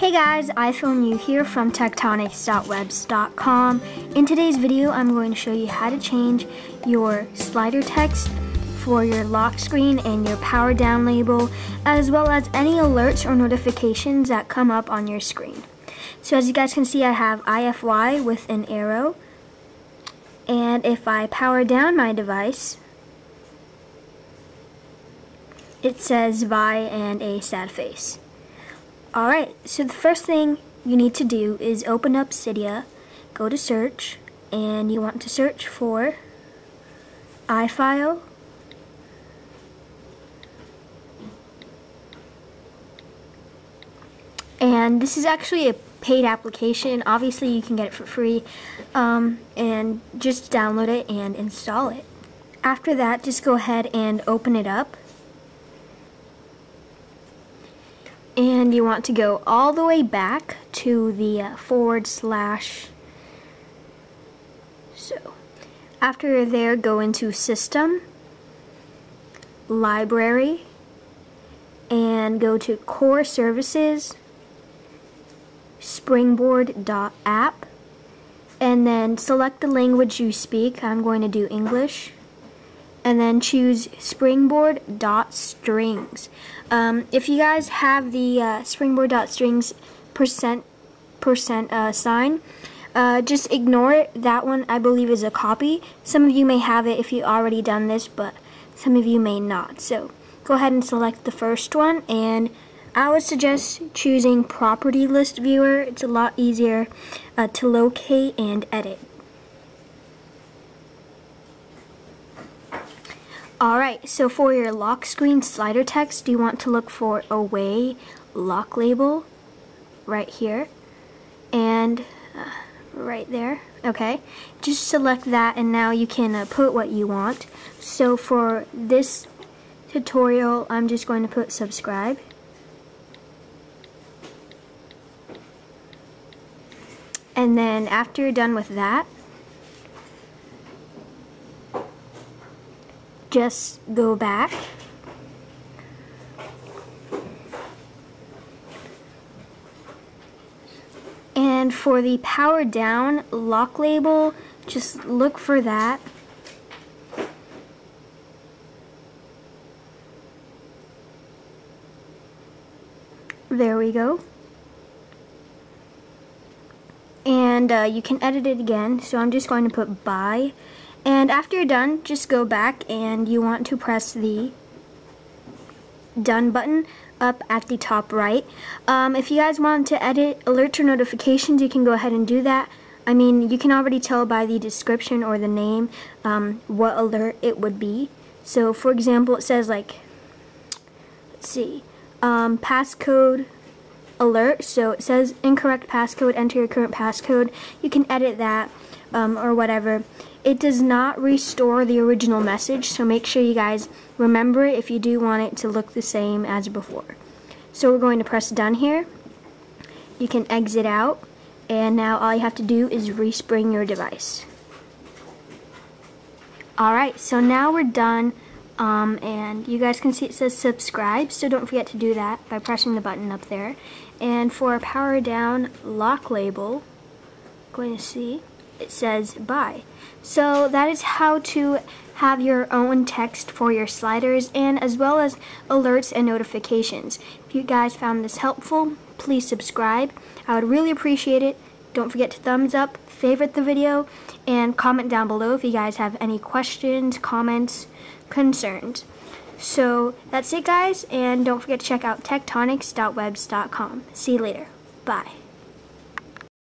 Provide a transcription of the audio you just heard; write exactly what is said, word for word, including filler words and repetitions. Hey guys, iPhone you here from tectonics dot webs dot com. In today's video, I'm going to show you how to change your slider text for your lock screen and your power down label, as well as any alerts or notifications that come up on your screen. So as you guys can see, I have I F Y with an arrow, and if I power down my device, it says bye and a sad face. Alright, so the first thing you need to do is open up Cydia, go to search, and you want to search for iFile, and this is actually a paid application. Obviously you can get it for free, um, and just download it and install it. After that, just go ahead and open it up. And you want to go all the way back to the forward slash. So after there, go into System, Library, and go to Core Services, Springboard.app, and then select the language you speak. I'm going to do English. And then choose Springboard.strings. Um, if you guys have the uh, Springboard.strings percent percent uh, sign, uh, just ignore it. That one I believe is a copy. Some of you may have it if you already done this, but some of you may not. So go ahead and select the first one, and I would suggest choosing Property List Viewer. It's a lot easier uh, to locate and edit. Alright, so for your lock screen slider text, you want to look for Away Lock Label right here and uh, right there. Okay, just select that, and now you can uh, put what you want. So for this tutorial, I'm just going to put subscribe. And then after you're done with that, just go back and for the power down lock label, just look for that, there we go, and uh, you can edit it again, so I'm just going to put bye. And after you're done, just go back and you want to press the done button up at the top right. Um, if you guys want to edit alerts or notifications, you can go ahead and do that. I mean, you can already tell by the description or the name um, what alert it would be. So for example, it says like, let's see, um, passcode alert. So it says incorrect passcode, enter your current passcode. You can edit that um, or whatever. It does not restore the original message, so make sure you guys remember it if you do want it to look the same as before. So we're going to press done here. You can exit out, and now all you have to do is respring your device. Alright, so now we're done, um, and you guys can see it says subscribe, so don't forget to do that by pressing the button up there. And for our power down lock label, I'm going to see, it says bye. So that is how to have your own text for your sliders, and as well as alerts and notifications. If you guys found this helpful, please subscribe. I would really appreciate it. Don't forget to thumbs up, favorite the video, and comment down below if you guys have any questions, comments, concerns. So that's it guys, and don't forget to check out tectonics dot webs dot com. See you later. Bye.